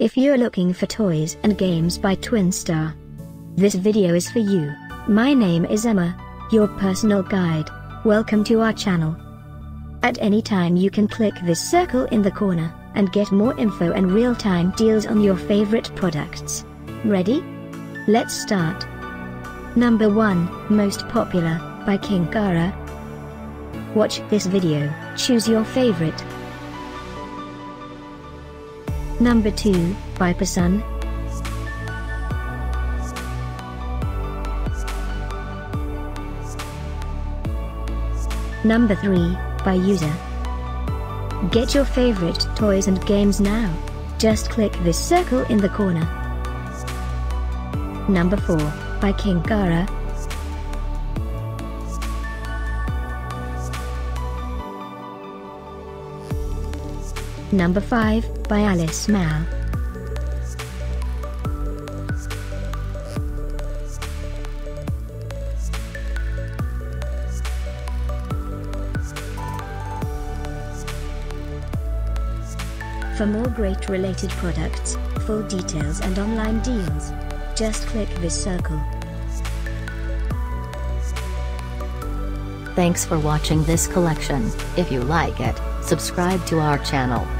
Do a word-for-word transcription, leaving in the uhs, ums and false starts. If you're looking for toys and games by Twin Star, this video is for you. My name is Emma, your personal guide. Welcome to our channel. At any time you can click this circle in the corner, and get more info and real-time deals on your favorite products. Ready? Let's start. Number one, Most Popular, by KingKara. Watch this video, choose your favorite. Number two, by PERSUN. Number three, by YOUSA. Get your favorite toys and games now. Just click this circle in the corner. Number four, by KingKara. Number five, by Alice Ma. For more great related products, full details and online deals, just click this circle. Thanks for watching this collection. If you like it, subscribe to our channel.